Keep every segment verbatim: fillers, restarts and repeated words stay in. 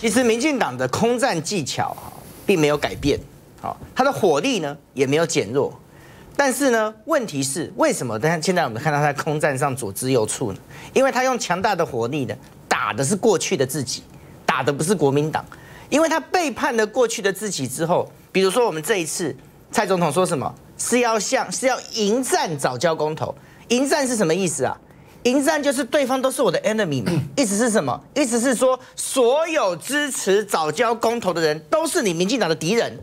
其实民进党的空战技巧并没有改变，好，它的火力呢也没有减弱，但是呢，问题是为什么？但现在我们看到它在空战上左支右绌呢？因为它用强大的火力呢，打的是过去的自己，打的不是国民党，因为它背叛了过去的自己之后，比如说我们这一次蔡总统说什么是要向是要迎战藻礁公投，迎战是什么意思啊？ 迎战就是对方都是我的 enemy， 意思是什么？意思是说，所有支持藻礁公投的人都是你民进党的敌人。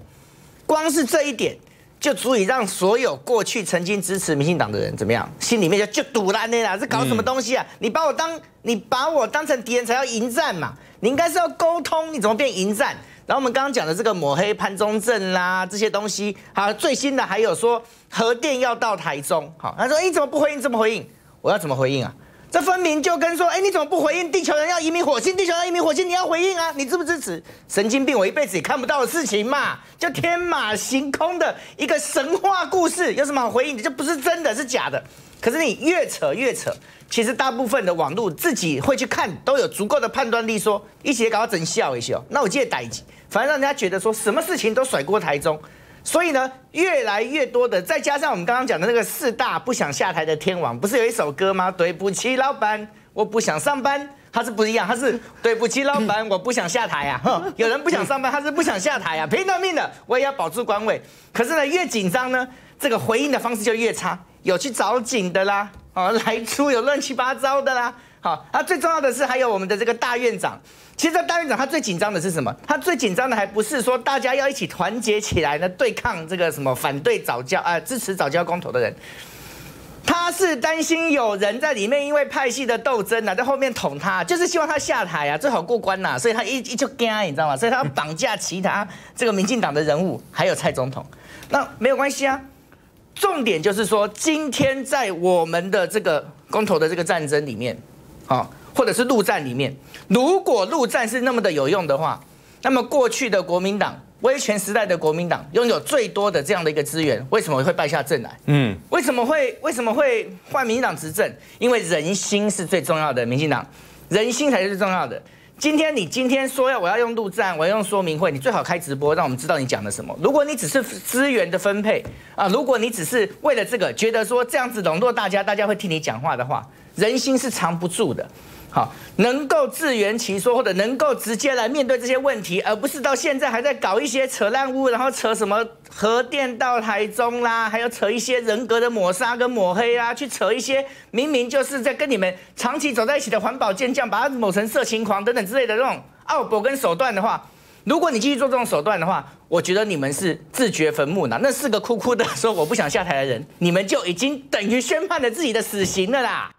光是这一点就足以让所有过去曾经支持民进党的人怎么样？心里面就就堵烂的啦，这搞什么东西啊？你把我当你把我当成敌人才要迎战嘛？你应该是要沟通，你怎么变迎战？然后我们刚刚讲的这个抹黑潘宗正啦，这些东西，好，最新的还有说核电要到台中，好，他说你怎么不回应？怎么回应？ 我要怎么回应啊？这分明就跟说，哎，你怎么不回应？地球人要移民火星，地球人要移民火星，你要回应啊！你支不支持？神经病！我一辈子也看不到的事情嘛，就天马行空的一个神话故事，有什么好回应的？这不是真的，是假的。可是你越扯越扯，其实大部分的网络自己会去看，都有足够的判断力说，一起搞到整笑一笑。那我记得逮几，反正让人家觉得说什么事情都甩锅台中。 所以呢，越来越多的，再加上我们刚刚讲的那个四大不想下台的天王，不是有一首歌吗？对不起，老板，我不想上班。他是不一样，他是对不起，老板，我不想下台啊。哼，有人不想上班，他是不想下台啊，拼了命的，我也要保住官位。可是呢，越紧张呢，这个回应的方式就越差，有去找景的啦，啊，来出有乱七八糟的啦。 好，啊，最重要的是还有我们的这个大院长。其实这大院长他最紧张的是什么？他最紧张的还不是说大家要一起团结起来呢，对抗这个什么反对藻礁啊、呃，支持藻礁公投的人。他是担心有人在里面因为派系的斗争啊，在后面捅他，就是希望他下台啊，最好过关呐、啊。所以他一一就惊，你知道吗？所以他要绑架其他这个民进党的人物，还有蔡总统。那没有关系啊。 重点就是说，今天在我们的这个公投的这个战争里面，好，或者是陆战里面，如果陆战是那么的有用的话，那么过去的国民党威权时代的国民党拥有最多的这样的一个资源，为什么会败下阵来？嗯，为什么会为什么会换民进党执政？因为人心是最重要的，民进党人心才是最重要的。 今天你今天说要我要用陆战，我要用说明会，你最好开直播，让我们知道你讲了什么。如果你只是资源的分配啊，如果你只是为了这个觉得说这样子笼络大家，大家会替你讲话的话，人心是藏不住的。好，能够自圆其说，或者能够直接来面对这些问题，而不是到现在还在搞一些扯烂污，然后扯什么核电到台中啦，还有扯一些人格的抹杀跟抹黑啦，去扯一些明明就是在跟你们长期走在一起的环保健将，把它抹成色情狂等等。 之类的这种傲博跟手段的话，如果你继续做这种手段的话，我觉得你们是自掘坟墓呢。那四个哭哭的说我不想下台的人，你们就已经等于宣判了自己的死刑了啦。